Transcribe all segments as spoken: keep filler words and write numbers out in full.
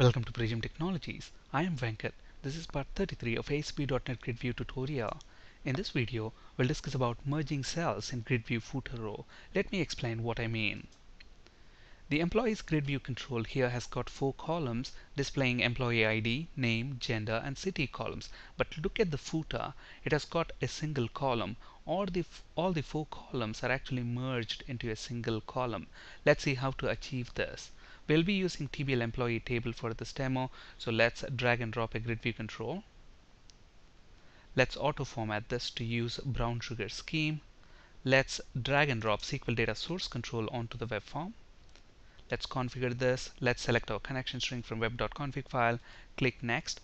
Welcome to Pragim Technologies. I am Venkat. This is part thirty-three of A S P dot net GridView tutorial. In this video, we'll discuss about merging cells in GridView footer row. Let me explain what I mean. The employee's GridView control here has got four columns displaying employee I D, name, gender, and city columns. But look at the footer. It has got a single column. All the, all the four columns are actually merged into a single column. Let's see how to achieve this. We'll be using T B L employee table for this demo, so let's drag and drop a grid view control. Let's auto format this to use brown sugar scheme. Let's drag and drop S Q L data source control onto the web form. Let's configure this. Let's select our connection string from web dot config file. Click next.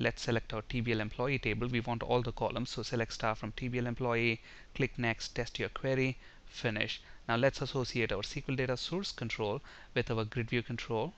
Let's select our T B L employee table. We want all the columns, so select star from T B L employee. Click next. Test your query. Finish. Now let's associate our S Q L data source control with our grid view control.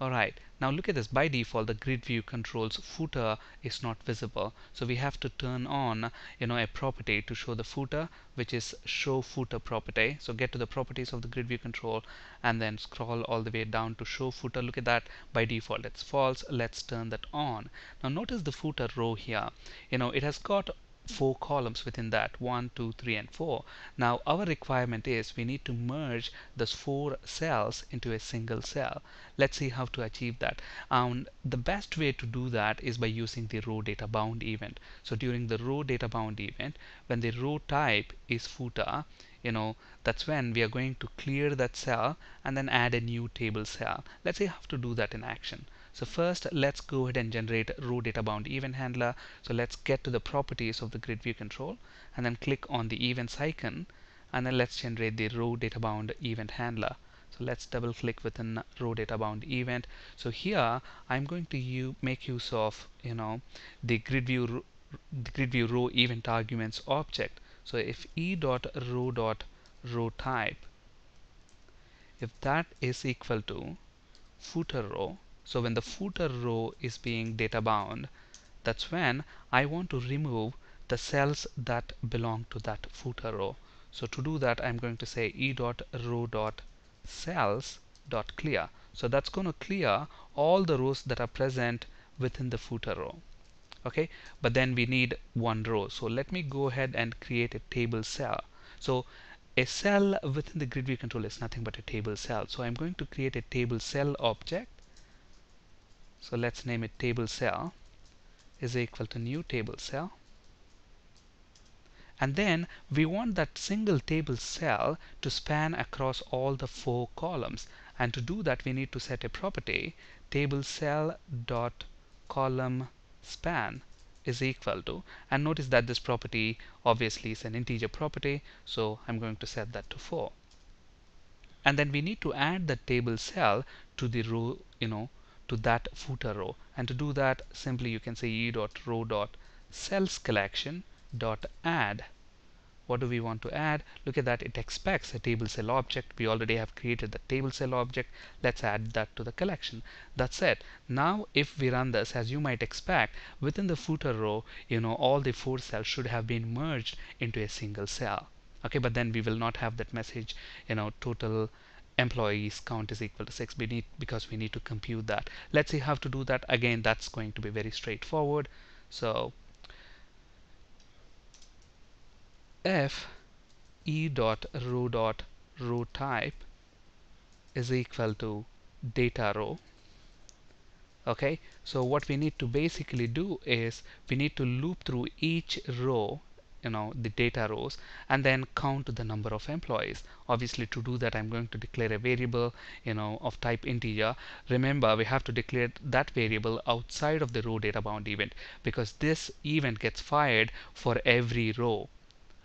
Alright, now look at this. By default, the grid view control's footer is not visible. So we have to turn on you know, a property to show the footer, which is show footer property. So get to the properties of the grid view control and then scroll all the way down to show footer. Look at that. By default, it's false. Let's turn that on. Now notice the footer row here. You know, it has got four columns within that, one, two, three, and four. Now our requirement is we need to merge those four cells into a single cell. Let's see how to achieve that. Um, the best way to do that is by using the RowDataBound event. So during the RowDataBound event, when the row type is footer, you know, that's when we are going to clear that cell and then add a new table cell. Let's see how to do that in action. So first, let's go ahead and generate RowDataBound event handler. So let's get to the properties of the grid view control and then click on the events icon and then let's generate the RowDataBound event handler. So let's double click within RowDataBound event. So here I'm going to u make use of you know the grid view the grid view row event arguments object. So if e.row.rowType, if that is equal to footer row. So when the footer row is being data bound, that's when I want to remove the cells that belong to that footer row. So to do that, I'm going to say e.row.cells.clear. So that's going to clear all the rows that are present within the footer row. Okay, but then we need one row. So let me go ahead and create a table cell. So a cell within the grid view control is nothing but a table cell. So I'm going to create a table cell object. So let's name it table cell is equal to new table cell. And then we want that single table cell to span across all the four columns. And to do that, we need to set a property table cell dot column span is equal to, and notice that this property obviously is an integer property, so I'm going to set that to four. And then we need to add the table cell to the row, you know, to that footer row, and to do that simply you can say e.row.cellsCollection.add. What do we want to add? Look at that, it expects a table cell object. We already have created the table cell object. Let's add that to the collection. That's it. Now if we run this, as you might expect, within the footer row, you know, all the four cells should have been merged into a single cell. Okay, but then we will not have that message, you know, total employees count is equal to six, we need, because we need to compute that. Let's see how to do that. Again, that's going to be very straightforward. So if e.row.rowType is equal to data row, okay, so what we need to basically do is we need to loop through each row, you know, the data rows, and then count the number of employees. Obviously to do that, I'm going to declare a variable, you know, of type integer. Remember, we have to declare that variable outside of the row data bound event, because this event gets fired for every row.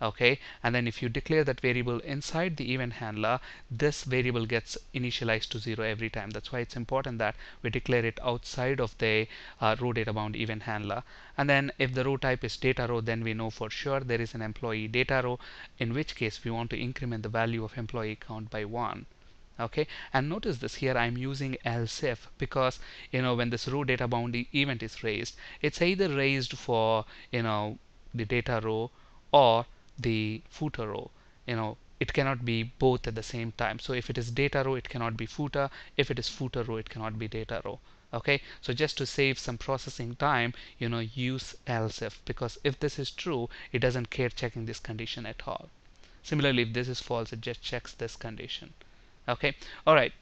Okay, and then if you declare that variable inside the event handler, this variable gets initialized to zero every time. That's why it's important that we declare it outside of the uh, row data bound event handler. And then if the row type is data row, then we know for sure there is an employee data row, in which case we want to increment the value of employee count by one. Okay, and notice this here, I'm using else if, because you know when this row data bound event is raised, it's either raised for you know the data row or the footer row. You know, it cannot be both at the same time. So if it is data row, it cannot be footer. If it is footer row, it cannot be data row. Okay, so just to save some processing time, you know, use else if, because if this is true, it doesn't care checking this condition at all. Similarly, if this is false, it just checks this condition. Okay, all right.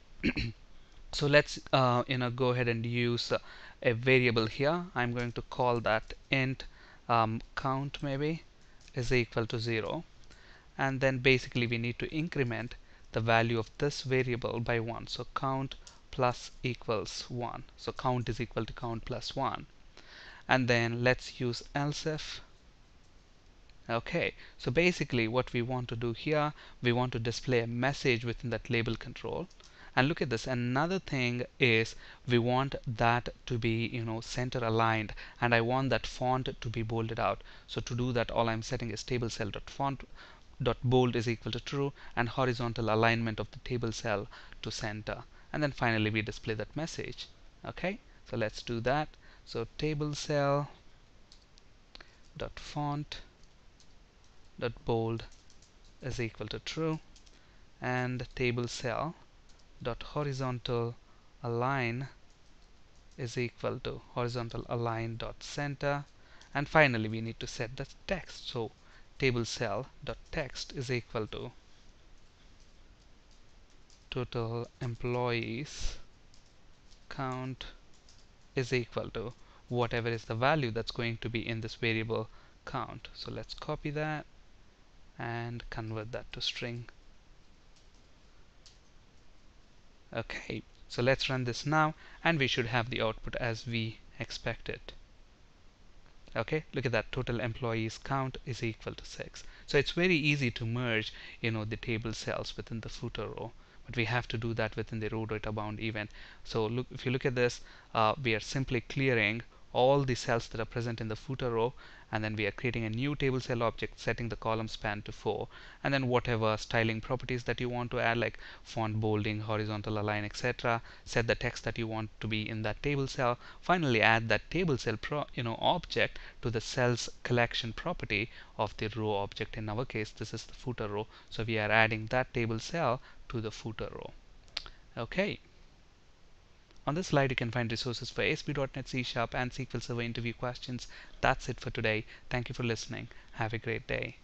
So let's uh, you know, go ahead and use uh, a variable here. I'm going to call that int um, count maybe is equal to zero, and then basically we need to increment the value of this variable by one. So count plus equals one. So count is equal to count plus one, and then let's use else if. Okay, so basically what we want to do here, we want to display a message within that label control. And look at this, another thing is we want that to be, you know, center aligned, and I want that font to be bolded out. So to do that, all I'm setting is TableCell.font.bold is equal to true, and horizontal alignment of the table cell to center. And then finally we display that message. Okay, so let's do that. So TableCell.font.bold is equal to true, and TableCell dot horizontal align is equal to horizontal align dot center, and finally we need to set the text. So table cell dot text is equal to total employees count is equal to whatever is the value that's going to be in this variable count. So let's copy that and convert that to string. Okay, so let's run this now, and we should have the output as we expected. Okay, look at that, total employees count is equal to six. So it's very easy to merge, you know, the table cells within the footer row, but we have to do that within the row data bound event. So look, if you look at this, uh, we are simply clearing all the cells that are present in the footer row, and then we are creating a new table cell object, setting the column span to four, and then whatever styling properties that you want to add, like font bolding, horizontal align, et cetera, set the text that you want to be in that table cell. Finally, add that table cell pro, you know, object to the cells collection property of the row object. In our case, this is the footer row, so we are adding that table cell to the footer row. Okay. On this slide, you can find resources for A S P dot NET, C sharp, and S Q L Server interview questions. That's it for today. Thank you for listening. Have a great day.